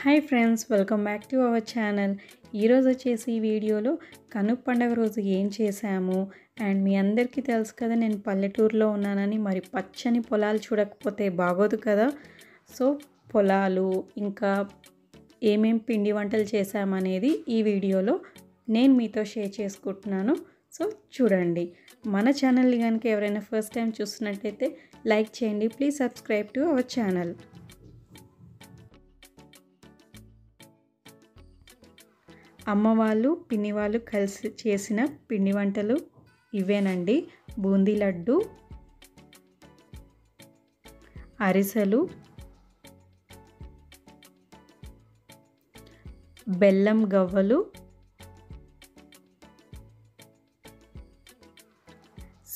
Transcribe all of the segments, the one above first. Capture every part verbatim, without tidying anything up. High friends welcome back to our channel video Kanuma पंडुग रोजु एम चेसामो अंड मी अंदरिकी तेलुसु कदा नेनु पल्लेटूरुलो उन्नाननि मरि पच्चनि पोलालु चूडकपोते बागोदु कदा। सो पोलालु इंका एमेम पिंडी वंटलु चेसामनेदी ई वीडियोलो नेनु मीतो शेर चेसुकुंटुन्नानु। सो चूडंडी मन चैनल नि गनुक एवरैना फस्ट टाइम चूस्तुन्नट्लयिते लाइक चेयंडी, please subscribe to our channel. అమ్మవాళ్ళు పిన్నివాళ్ళు కలిసి చేసిన పిండి వంటలు ఇవేనండి। బూందీ లడ్డు, అరిసెలు, బెల్లం గవ్వలు,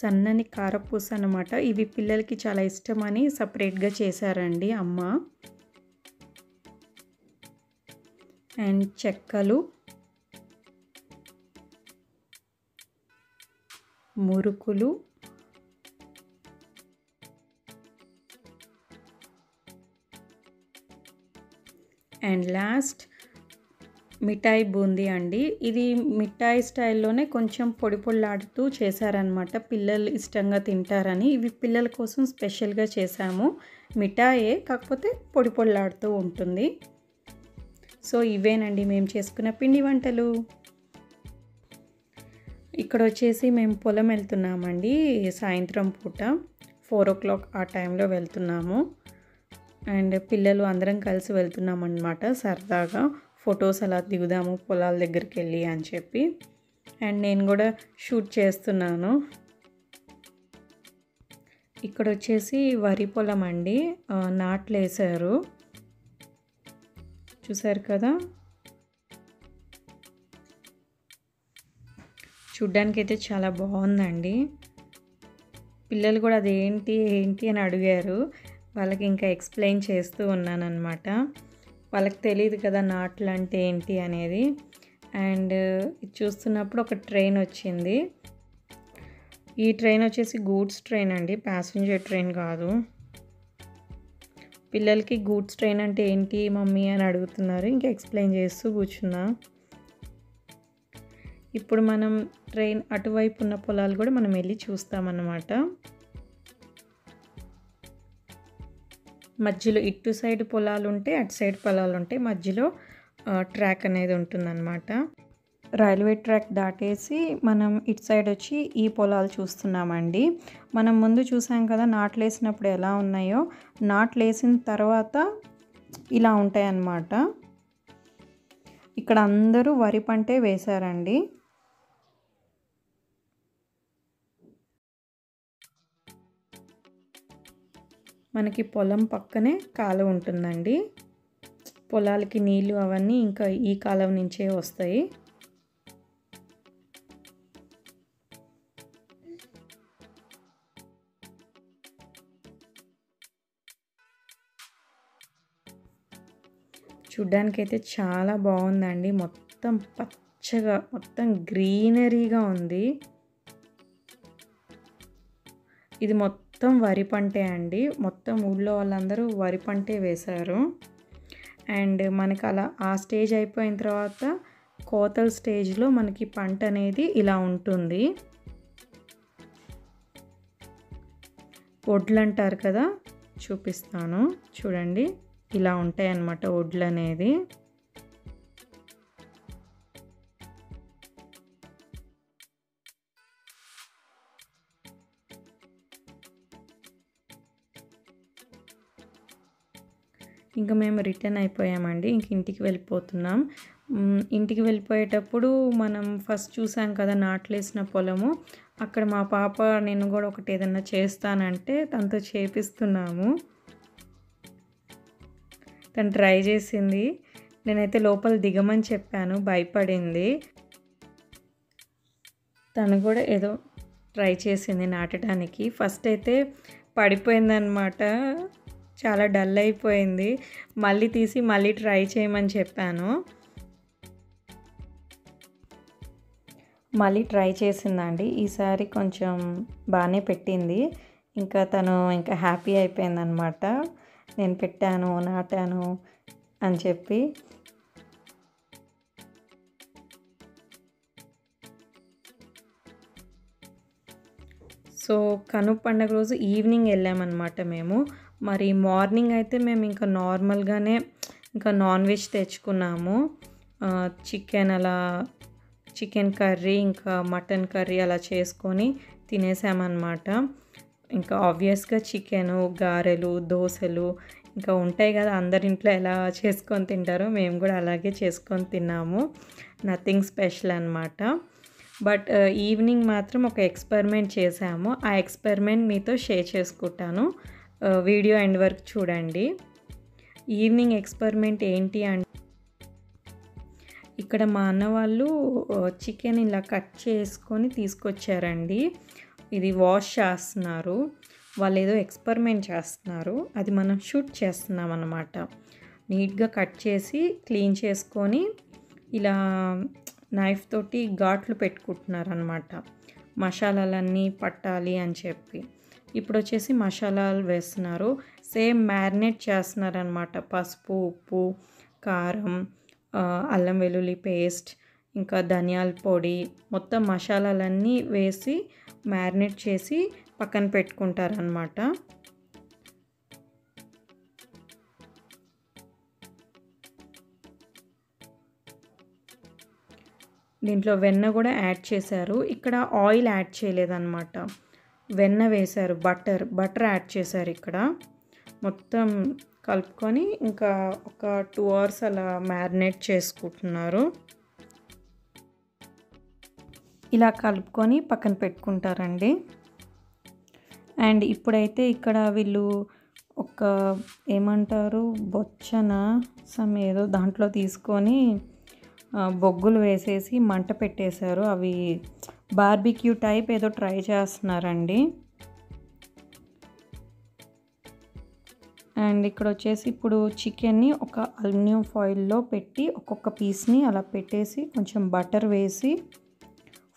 సన్నని కారపూస అన్నమాట। ఇవి పిల్లలకి చాలా ఇష్టమని సెపరేట్ గా చేశారండి అమ్మ। అండ్ చెక్కలు, మురుకులు, అండ్ లాస్ట్ మిఠాయి బూందీ అండి। ఇది మిఠాయి స్టైల్లోనే కొంచెం పొడి పొడిలాడుతూ చేశారన్నమాట, పిల్లలు ఇష్టంగా తింటారని। ఇవి పిల్లల కోసం స్పెషల్గా చేశాము। మిఠాయే కాకపోతే పొడి పొడిలాడుతూ ఉంటుంది। సో ఇవేనండి మేము చేసుకున్న పిండి వంటలు। ఇక్కడ వచ్చేసి మేము పొలం వెళ్తున్నామండి సాయంత్రం పూట ఫోర్ ఓ క్లాక్ ఆ టైంలో వెళ్తున్నాము। అండ్ పిల్లలు అందరం కలిసి వెళ్తున్నాం అన్నమాట, సరదాగా ఫొటోస్ అలా దిగుదాము పొలాల దగ్గరికి వెళ్ళి అని చెప్పి। అండ్ నేను కూడా షూట్ చేస్తున్నాను। ఇక్కడ వచ్చేసి వరి పొలం అండి, నాట్లు వేశారు చూసారు కదా। చూడ్డానికైతే చాలా బాగుందండి। పిల్లలు కూడా అదేంటి ఏంటి అని అడిగారు, వాళ్ళకి ఇంకా ఎక్స్ప్లెయిన్ చేస్తూ ఉన్నాను అన్నమాట। వాళ్ళకి తెలియదు కదా నాట్లు అంటే ఏంటి అనేది। అండ్ చూస్తున్నప్పుడు ఒక ట్రైన్ వచ్చింది, ఈ ట్రైన్ వచ్చేసి గూడ్స్ ట్రైన్ అండి, ప్యాసింజర్ ట్రైన్ కాదు। పిల్లలకి గూడ్స్ ట్రైన్ అంటే ఏంటి మమ్మీ అని అడుగుతున్నారు, ఇంకా ఎక్స్ప్లెయిన్ చేస్తూ కూర్చున్నా। ఇప్పుడు మనం ట్రైన్ అటువైపు ఉన్న పొలాలు కూడా మనం వెళ్ళి చూస్తామన్నమాట। మధ్యలో ఇటు సైడ్ పొలాలు ఉంటాయి, అటు సైడ్ పొలాలు ఉంటాయి, మధ్యలో ట్రాక్ అనేది ఉంటుందన్నమాట। రైల్వే ట్రాక్ దాటేసి మనం ఇటు సైడ్ వచ్చి ఈ పొలాలు చూస్తున్నామండి। మనం ముందు చూసాం కదా నాట్లు వేసినప్పుడు ఎలా ఉన్నాయో, నాట్లు వేసిన తర్వాత ఇలా ఉంటాయన్నమాట। ఇక్కడ అందరూ వరి పంటే వేశారండి। మనకి పొలం పక్కనే కాలువ ఉంటుందండి, పొలాలకి నీళ్ళు అవన్నీ ఇంకా ఈ కాలువ నుంచే వస్తాయి। చూడ్డానికైతే చాలా బాగుందండి, మొత్తం పచ్చగా మొత్తం గ్రీనరీగా ఉంది। ఇది మొత్తం వరి పంటే అండి, మొత్తం ఊళ్ళో వాళ్ళందరూ వరి పంటే వేశారు। అండ్ మనకి అలా ఆ స్టేజ్ అయిపోయిన తర్వాత కోతల స్టేజ్లో మనకి పంట అనేది ఇలా ఉంటుంది, వడ్లు అంటారు కదా, చూపిస్తాను చూడండి ఇలా ఉంటాయి అన్నమాట వడ్లు అనేది। ఇంకా మేము రిటర్న్ అయిపోయామండి, ఇంక ఇంటికి వెళ్ళిపోతున్నాం। ఇంటికి వెళ్ళిపోయేటప్పుడు మనం ఫస్ట్ చూసాం కదా నాట్లేసిన పొలము, అక్కడ మా పాప నేను కూడా ఒకటి ఏదన్నా చేస్తానంటే తనతో చేపిస్తున్నాము, తను ట్రై చేసింది। నేనైతే లోపల దిగమని చెప్పాను, భయపడింది, తను కూడా ఏదో ట్రై చేసింది నాటడానికి। ఫస్ట్ అయితే పడిపోయిందనమాట, చాలా డల్ అయిపోయింది। మళ్ళీ తీసి మళ్ళీ ట్రై చేయమని చెప్పాను, మళ్ళీ ట్రై చేసిందండి। ఈసారి కొంచెం బాగానే పెట్టింది, ఇంకా తను ఇంకా హ్యాపీ అయిపోయిందనమాట। నేను పెట్టాను నాటాను అని చెప్పి సో కనుమ పండుగ రోజు ఈవినింగ్ వెళ్ళామన్నమాట మేము. మరి మార్నింగ్ అయితే మేము ఇంకా నార్మల్గానే ఇంకా నాన్ వెజ్ తెచ్చుకున్నాము, చికెన్ అలా చికెన్ కర్రీ ఇంకా మటన్ కర్రీ అలా చేసుకొని తినేసామన్నమాట. ఇంకా ఆబ్వియస్గా చికెను గారెలు దోశలు ఇంకా ఉంటాయి కదా, అందరి ఇంట్లో ఎలా చేసుకొని తింటారో మేము కూడా అలాగే చేసుకొని తిన్నాము, నథింగ్ స్పెషల్ అన్నమాట. బట్ ఈవినింగ్ మాత్రం ఒక ఎక్స్పెరిమెంట్ చేసాము, ఆ ఎక్స్పెరిమెంట్ మీతో షేర్ చేసుకుంటాను, వీడియో ఎండ్ వరకు చూడండి. ఈవినింగ్ ఎక్స్పెరిమెంట్ ఏంటి అంటే ఇక్కడ మా అన్న వాళ్ళు చికెన్ ఇలా కట్ చేసుకొని తీసుకొచ్చారండి, ఇది వాష్ చేస్తున్నారు, వాళ్ళు ఏదో ఎక్స్పెరిమెంట్ చేస్తున్నారు, అది మనం షూట్ చేస్తున్నాం అన్నమాట. నీట్గా కట్ చేసి క్లీన్ చేసుకొని ఇలా నైఫ్ తోటి ఘాట్లు పెట్టుకుంటున్నారు అన్నమాట, మసాలాలన్నీ పట్టాలి అని చెప్పి. ఇప్పుడు వచ్చేసి మసాలాలు వేస్తున్నారు, సేమ్ మ్యారినేట్ చేస్తున్నారు అన్నమాట, పసుపు ఉప్పు కారం అల్లం వెల్లుల్లి పేస్ట్ ఇంకా ధనియాల పొడి మొత్తం మసాలాలన్నీ వేసి మ్యారినేట్ చేసి పక్కన పెట్టుకుంటారనమాట. దీంట్లో వెన్న కూడా యాడ్ చేశారు, ఇక్కడ ఆయిల్ యాడ్ చేయలేదన్నమాట, వెన్న వేశారు, బటర్ బటర్ యాడ్ చేశారు. ఇక్కడ మొత్తం కలుపుకొని ఇంకా ఒక టూ అవర్స్ అలా మ్యారినేట్ చేసుకుంటున్నారు, ఇలా కలుపుకొని పక్కన పెట్టుకుంటారండి. అండ్ ఇప్పుడైతే ఇక్కడ వీళ్ళు ఒక ఏమంటారు బొచ్చన సమ్ ఏదో దాంట్లో తీసుకొని బొగ్గులు వేసేసి మంట పెట్టేశారు, అవి బార్బిక్యూ టైప్ ఏదో ట్రై చేస్తున్నారండి. అండ్ ఇక్కడ వచ్చేసి ఇప్పుడు చికెన్ని ఒక అల్యూమినియం ఫాయిల్లో పెట్టి ఒక్కొక్క పీస్ని అలా పెట్టేసి కొంచెం బటర్ వేసి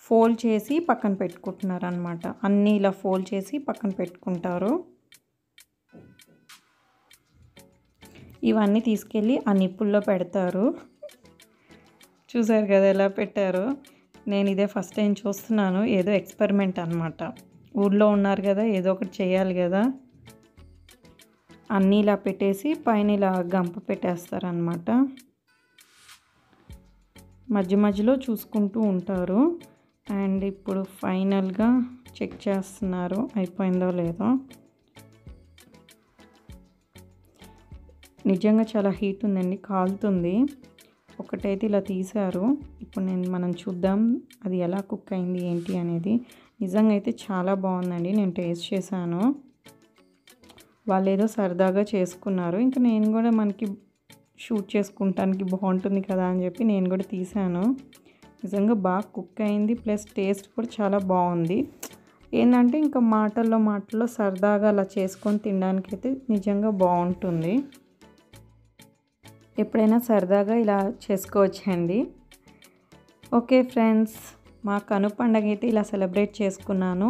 ఫోల్డ్ చేసి పక్కన పెట్టుకుంటున్నారు అన్నమాట, అన్నీ ఇలా ఫోల్డ్ చేసి పక్కన పెట్టుకుంటారు. ఇవన్నీ తీసుకెళ్ళి ఆ నిప్పుల్లో పెడతారు, చూసారు కదా ఎలా పెట్టారు, నేను ఇదే ఫస్ట్ టైం చూస్తున్నాను, ఏదో ఎక్స్పెరిమెంట్ అన్నమాట. ఊర్లో ఉన్నారు కదా ఏదో ఒకటి చేయాలి కదా, అన్నీ ఇలా పెట్టేసి పైన ఇలా గంప పెట్టేస్తారనమాట, మధ్య మధ్యలో చూసుకుంటూ ఉంటారు. అండ్ ఇప్పుడు ఫైనల్గా చెక్ చేస్తున్నారు అయిపోయిందో లేదో, నిజంగా చాలా హీట్ ఉందండి, కాలుతుంది. ఒకటైతే ఇలా తీశారు, ఇప్పుడు నేను మనం చూద్దాం అది ఎలా కుక్ అయింది ఏంటి అనేది. నిజంగా అయితే చాలా బాగుందండి, నేను టేస్ట్ చేశాను, వాళ్ళు ఏదో సరదాగా చేసుకున్నారు, ఇంకా నేను కూడా మనకి షూట్ చేసుకుంటానికి బాగుంటుంది కదా అని చెప్పి నేను కూడా తీసాను. నిజంగా బాగా కుక్ అయింది, ప్లస్ టేస్ట్ కూడా చాలా బాగుంది. ఏంటంటే ఇంకా మాటల్లో మాటల్లో సరదాగా అలా చేసుకొని తినడానికి అయితే నిజంగా బాగుంటుంది, ఎప్పుడైనా సరదాగా ఇలా చేసుకోవచ్చండి. ఓకే ఫ్రెండ్స్, మా కనుమ పండుగ అయితే ఇలా సెలబ్రేట్ చేసుకున్నాను.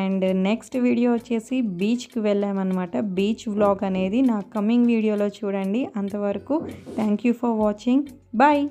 అండ్ నెక్స్ట్ వీడియో వచ్చేసి బీచ్కి వెళ్ళామన్నమాట, బీచ్ వ్లాగ్ అనేది నా కమింగ్ వీడియోలో చూడండి. అంతవరకు thank you for watching, bye.